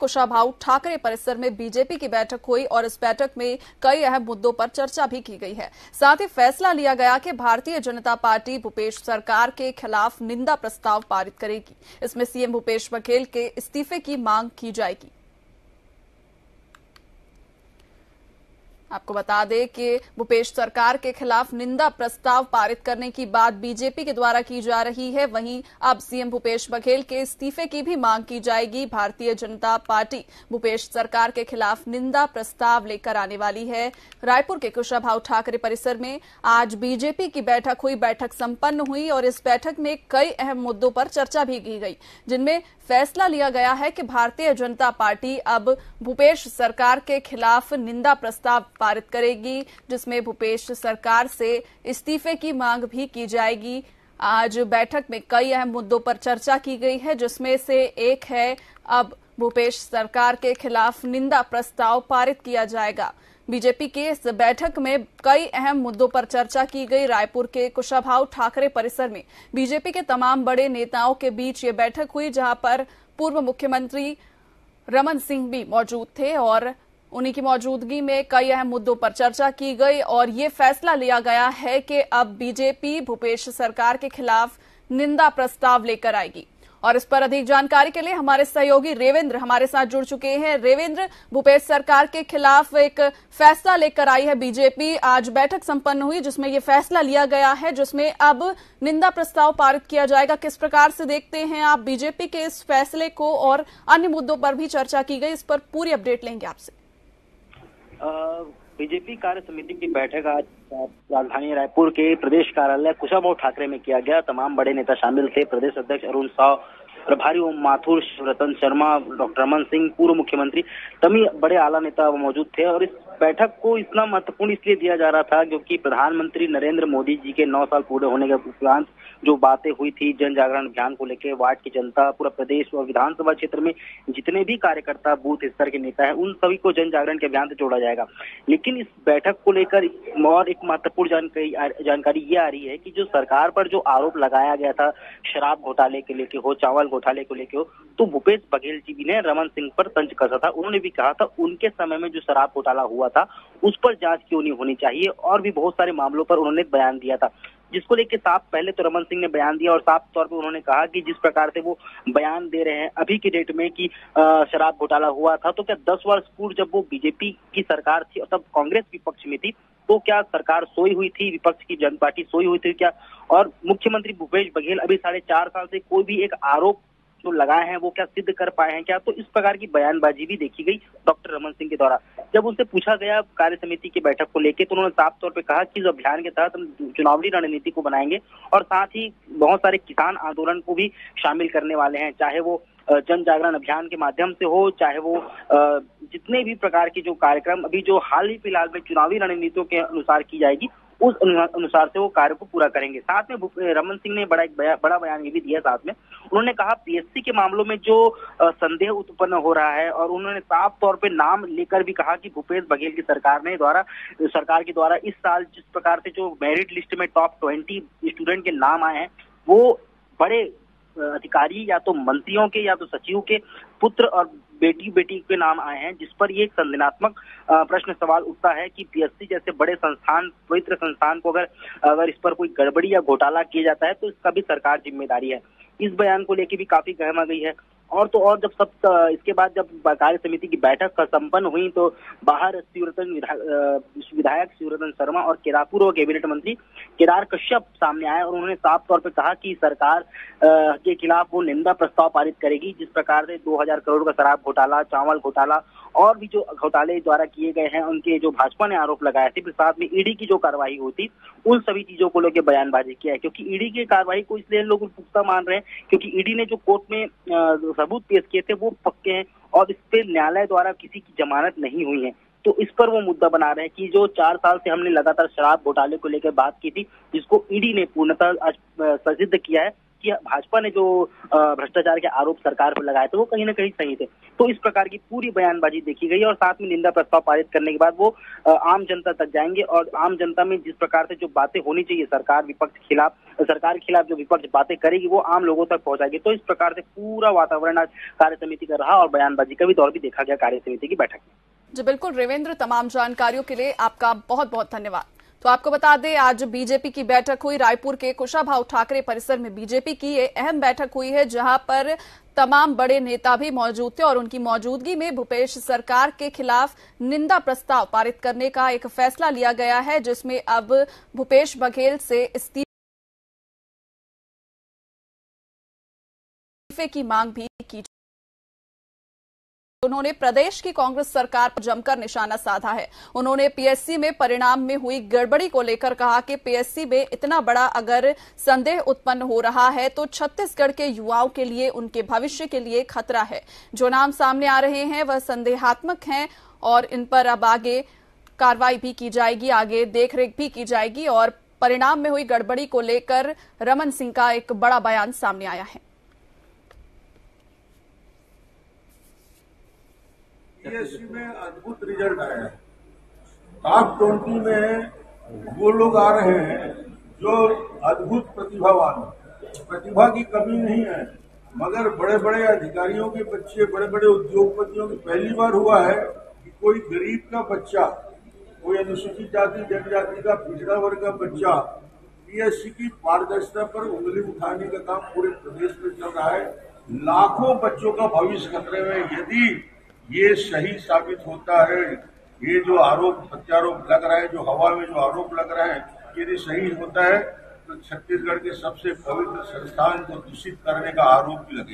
कुशाभाऊ ठाकरे परिसर में बीजेपी की बैठक हुई और इस बैठक में कई अहम मुद्दों पर चर्चा भी की गई है। साथ ही फैसला लिया गया कि भारतीय जनता पार्टी भूपेश सरकार के खिलाफ निंदा प्रस्ताव पारित करेगी। इसमें सीएम भूपेश बघेल के इस्तीफे की मांग की जाएगी। आपको बता दें कि भूपेश सरकार के खिलाफ निंदा प्रस्ताव पारित करने की बात बीजेपी के द्वारा की जा रही है। वहीं अब सीएम भूपेश बघेल के इस्तीफे की भी मांग की जाएगी। भारतीय जनता पार्टी भूपेश सरकार के खिलाफ निंदा प्रस्ताव लेकर आने वाली है। रायपुर के कुशाभाऊ ठाकरे परिसर में आज बीजेपी की बैठक हुई। बैठक संपन्न हुई और इस बैठक में कई अहम मुद्दों पर चर्चा भी की गई, जिनमें फैसला लिया गया है कि भारतीय जनता पार्टी अब भूपेश सरकार के खिलाफ निंदा प्रस्ताव पारित करेगी, जिसमें भूपेश सरकार से इस्तीफे की मांग भी की जाएगी। आज बैठक में कई अहम मुद्दों पर चर्चा की गई है, जिसमें से एक है अब भूपेश सरकार के खिलाफ निंदा प्रस्ताव पारित किया जाएगा। बीजेपी के इस बैठक में कई अहम मुद्दों पर चर्चा की गई। रायपुर के कुशाभाऊ ठाकरे परिसर में बीजेपी के तमाम बड़े नेताओं के बीच ये बैठक हुई, जहां पर पूर्व मुख्यमंत्री रमन सिंह भी मौजूद थे और उन्हीं की मौजूदगी में कई अहम मुद्दों पर चर्चा की गई और ये फैसला लिया गया है कि अब बीजेपी भूपेश सरकार के खिलाफ निंदा प्रस्ताव लेकर आएगी। और इस पर अधिक जानकारी के लिए हमारे सहयोगी रेवेंद्र हमारे साथ जुड़ चुके हैं। रेवेंद्र, भूपेश सरकार के खिलाफ एक फैसला लेकर आई है बीजेपी। आज बैठक संपन्न हुई जिसमें ये फैसला लिया गया है, जिसमें अब निंदा प्रस्ताव पारित किया जाएगा। किस प्रकार से देखते हैं आप बीजेपी के इस फैसले को, और अन्य मुद्दों पर भी चर्चा की गई, इस पर पूरी अपडेट लेंगे आपसे। बीजेपी कार्य समिति की बैठक आज राजधानी रायपुर के प्रदेश कार्यालय कुशाभाऊ ठाकरे में किया गया। तमाम बड़े नेता शामिल थे। प्रदेश अध्यक्ष अरुण साव, प्रभारी ओम माथुर, शिव रतन शर्मा, डॉक्टर रमन सिंह, पूर्व मुख्यमंत्री, तमाम बड़े आला नेता मौजूद थे। और इस बैठक को इतना महत्वपूर्ण इसलिए दिया जा रहा था क्योंकि प्रधानमंत्री नरेंद्र मोदी जी के 9 साल पूरे होने के उपरांत जो बातें हुई थी जन जागरण अभियान को लेकर, वार्ड की जनता, पूरा प्रदेश और विधानसभा क्षेत्र में जितने भी कार्यकर्ता, बूथ स्तर के नेता है, उन सभी को जन जागरण के अभियान से जोड़ा जाएगा। लेकिन इस बैठक को लेकर और एक महत्वपूर्ण जानकारी ये आ रही है कि जो सरकार पर जो आरोप लगाया गया था शराब घोटाले के लेके हो, चावल घोटाले को लेके हो, तो भूपेश बघेल जी भी ने रमन सिंह पर तंज कसा था। उन्होंने भी कहा था उनके समय में जो शराब घोटाला हुआ था उस पर जांच क्यों नहीं होनी चाहिए, और भी बहुत सारे मामलों पर उन्होंने बयान दिया था, जिसको लेके साफ पहले तो रमन सिंह ने बयान दिया और साफ तौर पर उन्होंने कहा कि जिस प्रकार से वो बयान दे रहे हैं अभी की डेट में कि शराब घोटाला हुआ था, तो क्या 10 वर्ष पूर्व जब वो बीजेपी की सरकार थी और तब कांग्रेस विपक्ष में थी, तो क्या सरकार सोई हुई थी, विपक्ष की जनता पार्टी सोई हुई थी क्या? और मुख्यमंत्री भूपेश बघेल अभी 4.5 साल से कोई भी एक आरोप जो लगाए हैं वो क्या सिद्ध कर पाए हैं क्या? तो इस प्रकार की बयानबाजी भी देखी गई डॉक्टर रमन सिंह के द्वारा। जब उनसे पूछा गया कार्य समिति की बैठक को लेकर, तो उन्होंने साफ तौर पे कहा कि इस अभियान के तहत हम चुनावी रणनीति को बनाएंगे और साथ ही बहुत सारे किसान आंदोलन को भी शामिल करने वाले हैं, चाहे वो जन जागरण अभियान के माध्यम से हो, चाहे वो जितने भी प्रकार के जो कार्यक्रम अभी जो हाल ही फिलहाल में चुनावी रणनीतियों के अनुसार की जाएगी उस अनुसार से वो कार्य को पूरा करेंगे। साथ में रमन सिंह ने बड़ा बयान ये भी दिया, साथ में उन्होंने कहा पीएससी के मामलों में जो संदेह उत्पन्न हो रहा है, और उन्होंने साफ तौर पे नाम लेकर भी कहा कि भूपेश बघेल की सरकार के द्वारा इस साल जिस प्रकार से जो मेरिट लिस्ट में टॉप 20 स्टूडेंट के नाम आए हैं वो बड़े अधिकारी या तो मंत्रियों के या तो सचिव के पुत्र और बेटी के नाम आए हैं, जिस पर ये एक संदेहात्मक प्रश्न सवाल उठता है कि पीएससी जैसे बड़े संस्थान, पवित्र संस्थान को अगर इस पर कोई गड़बड़ी या घोटाला किया जाता है तो इसका भी सरकार जिम्मेदारी है। इस बयान को लेकर भी काफी गहमा गई है। और तो और जब सब इसके बाद जब कार्य समिति की बैठक संपन्न हुई तो बाहर विधायक शिव रतन शर्मा और पूर्व कैबिनेट मंत्री केदार कश्यप सामने आए और उन्होंने साफ तौर पर कहा कि सरकार के खिलाफ वो निंदा प्रस्ताव पारित करेगी, जिस प्रकार से 2000 करोड़ का शराब घोटाला, चावल घोटाला और भी जो घोटाले द्वारा किए गए हैं उनके जो भाजपा ने आरोप लगाए थे, फिर साथ में ईडी की जो कार्रवाई होती उन सभी चीजों को लेकर बयानबाजी किया है। क्योंकि ईडी की कार्रवाई को इसलिए लोग पुख्ता मान रहे हैं क्योंकि ईडी ने जो कोर्ट में सबूत पेश किए थे वो पक्के हैं और इस पर न्यायालय द्वारा किसी की जमानत नहीं हुई है। तो इस पर वो मुद्दा बना रहे हैं कि जो 4 साल से हमने लगातार शराब घोटाले को लेकर बात की थी, जिसको ईडी ने पूर्णतः आज सिद्ध किया है कि भाजपा ने जो भ्रष्टाचार के आरोप सरकार पर लगाए थे वो कहीं ना कहीं सही थे। तो इस प्रकार की पूरी बयानबाजी देखी गई और साथ में निंदा प्रस्ताव पारित करने के बाद वो आम जनता तक जाएंगे और आम जनता में जिस प्रकार से जो बातें होनी चाहिए सरकार के खिलाफ जो विपक्ष बातें करेगी वो आम लोगों तक पहुंचाएगी। तो इस प्रकार से पूरा वातावरण आज कार्य समिति का रहा और बयानबाजी का भी दौर भी देखा गया कार्य समिति की बैठक में। जी बिल्कुल रविंद्र, तमाम जानकारियों के लिए आपका बहुत बहुत धन्यवाद। तो आपको बता दें आज बीजेपी की बैठक हुई रायपुर के कुशाभाऊ ठाकरे परिसर में। बीजेपी की ये अहम बैठक हुई है जहां पर तमाम बड़े नेता भी मौजूद थे और उनकी मौजूदगी में भूपेश सरकार के खिलाफ निंदा प्रस्ताव पारित करने का एक फैसला लिया गया है जिसमें अब भूपेश बघेल से इस्तीफे की मांग भी की। उन्होंने प्रदेश की कांग्रेस सरकार पर जमकर निशाना साधा है। उन्होंने पीएससी में परिणाम में हुई गड़बड़ी को लेकर कहा कि पीएससी में इतना बड़ा अगर संदेह उत्पन्न हो रहा है तो छत्तीसगढ़ के युवाओं के लिए उनके भविष्य के लिए खतरा है। जो नाम सामने आ रहे हैं वह संदेहात्मक हैं और इन पर अब आगे कार्रवाई भी की जाएगी, आगे देखरेख भी की जाएगी। और परिणाम में हुई गड़बड़ी को लेकर रमन सिंह का एक बड़ा बयान सामने आया है। पीएससी में अद्भुत रिजल्ट आया। टॉप 20 में वो लोग आ रहे हैं जो अद्भुत प्रतिभावान हैं। प्रतिभा की कमी नहीं है, मगर बड़े बड़े अधिकारियों के बच्चे, बड़े बड़े उद्योगपतियों की पहली बार हुआ है कि कोई गरीब का बच्चा, कोई अनुसूचित जाति जनजाति का पिछड़ा वर्ग का बच्चा पीएससी की पारदर्शिता पर उंगली उठाने का काम पूरे प्रदेश में चल रहा है। लाखों बच्चों का भविष्य खतरे में यदि ये सही साबित होता है। ये जो आरोप प्रत्यारोप लग रहा है, जो हवा में जो आरोप लग रहा है, यदि सही होता है तो छत्तीसगढ़ के सबसे पवित्र संस्थान को दूषित करने का आरोप लगेगा।